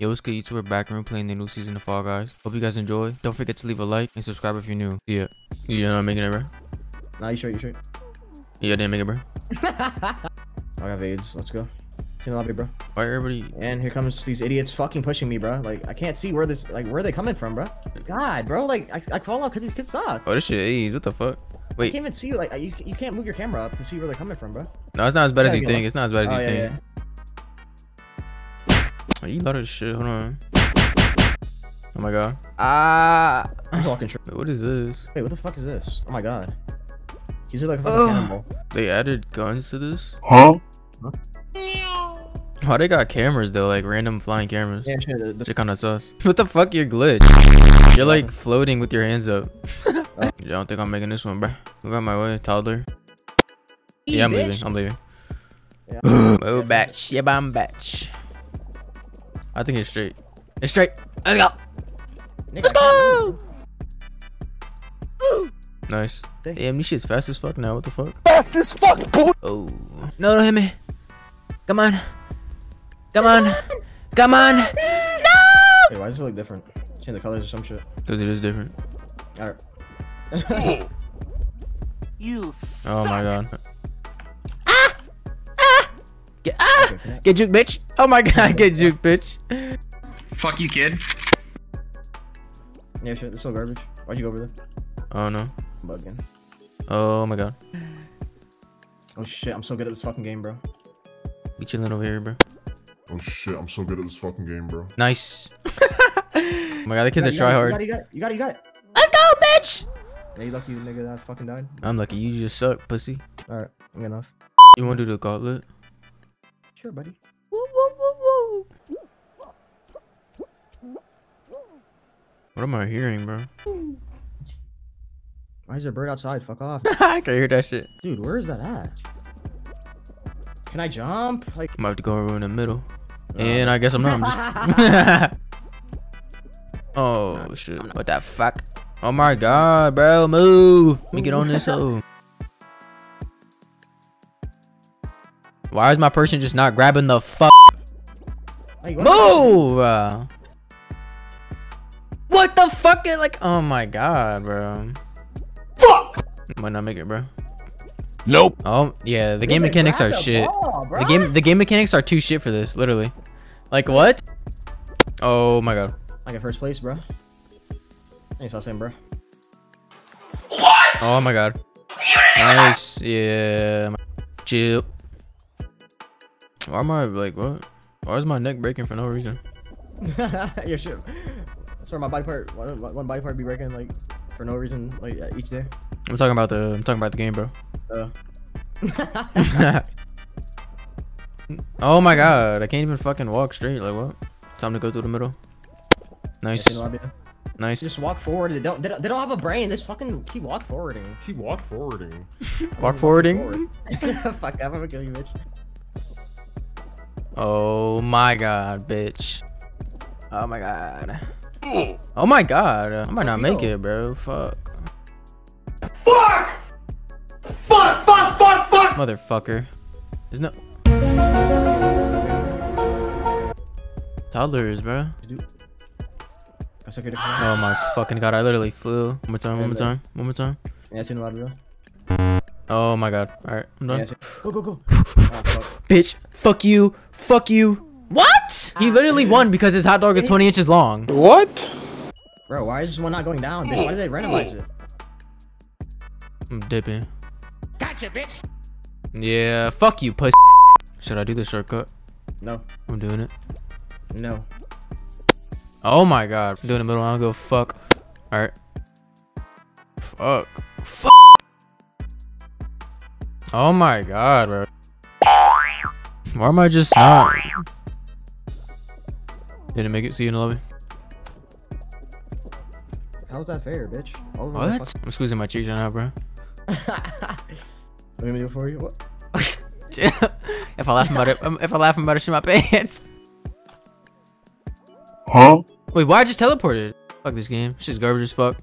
Yo, what's good, YouTuber? Back and we're playing the new season of Fall Guys. Hope you guys enjoy. Don't forget to leave a like and subscribe if you're new. Yeah. Yeah, I'm making it, bro. Nah, you sure? Yeah, I didn't make it, bro. I got Vades. Let's go. Team lobby, bro. All right, everybody. And here comes these idiots fucking pushing me, bro. Like, I can't see where this, like, where are they coming from, bro? God, bro. Like, I fall off because these kids suck. Oh, this shit is. What the fuck? Wait. I can't even see you. Like, you can't move your camera up to see where they're coming from, bro. No, it's not as bad as you think. It's not as bad as you think. Yeah. Are you loud as shit? Hold on. Oh my god. Ah. What is this? Wait, what the fuck is this? Oh my god. He's like a fucking animal. They added guns to this? Huh? Oh, they got cameras though, like random flying cameras. Yeah, sure. They're kind of sus. What the fuck? You're glitch. You're like floating with your hands up. Oh. I don't think I'm making this one, bro. Move out my way, toddler. Yeah, I'm leaving. Yeah. Oh, batch. Yeah, I'm batch. I think it's straight. It's straight. Let's go. Nigga, let's go. Nice. Damn, this shit's fast as fuck now. What the fuck? Fast as fuck, boy. Oh. No, don't hit me. Come on. Come on. Come on. No. Wait, why does it look different? Change the colors or some shit. Because it is different. All right. You suck. Oh my god. Get juked, bitch. Oh my god, get juked, bitch. Fuck you, kid. Yeah, shit, it's so garbage. Why'd you go over there? Oh no. I'm bugging. Oh my god. Oh shit, I'm so good at this fucking game, bro. We chilling over here, bro. Oh shit, I'm so good at this fucking game, bro. Nice. Oh my god, the kids are try hard. You got it. Let's go, bitch. Yeah, you lucky, nigga, that I fucking died. I'm lucky. You just suck, pussy. Alright, I'm gonna off. You wanna do the gauntlet? Sure, buddy. Woo, woo, woo, woo. What am I hearing, bro? Why is there a bird outside? Fuck off. I can hear that shit. Dude, where is that at? Can I jump? Like, I'm about to go over in the middle. And I guess I'm not. I'm just... Oh, shit. What the fuck? Oh, my God, bro. Move. Let me get on this hole. Why is my person just not grabbing the fuck? Hey, move! What the fuck? Is like, oh my god, bro. Fuck! Might not make it, bro. Nope. Oh yeah, the game mechanics are shit. Ball, the game mechanics are too shit for this, literally. Like what? Oh my god. I got first place, bro. Thanks, Austin, bro. What? Oh my god. Nice. Yeah. Chill. Why am I like what? Why is my neck breaking for no reason? Yeah, shit. That's where my body part, one body part, be breaking like for no reason, like each day. I'm talking about the game, bro. Oh my god, I can't even fucking walk straight. Like what? Time to go through the middle. Nice. Nice. Just walk forward. They don't have a brain. Just fucking keep walk forwarding. Keep walk forwarding. Walk forwarding. Fuck, I'm gonna kill you, bitch. Oh my god, bitch. Oh my god. Oh my god. I might not make it, bro. Fuck. Fuck! Fuck! Motherfucker. There's no... Toddlers, bro. Oh my fucking god. I literally flew. One more time. Yeah, I seen a lot of real. Oh my god. Alright, I'm done. Yeah, go. Oh, fuck. Bitch, fuck you. What? He literally won because his hot dog is 20 inches long. What? Bro, why is this one not going down, bitch? Why did they randomize it? I'm dipping. Gotcha, bitch. Yeah, fuck you, pussy. Should I do the shortcut? No. I'm doing it. No. Oh my god. I'm doing the middle. I don't go fuck. Alright. Fuck. Fuck. Oh my god, bro. Why am I just not? Didn't make it. See you in the lobby. How's that fair, bitch? Over what? I'm squeezing my cheeks right now, bro. What do you mean for you? What? If I laugh about it, shit my pants. Huh? Wait, why I just teleported? Fuck this game. Shit's garbage as fuck.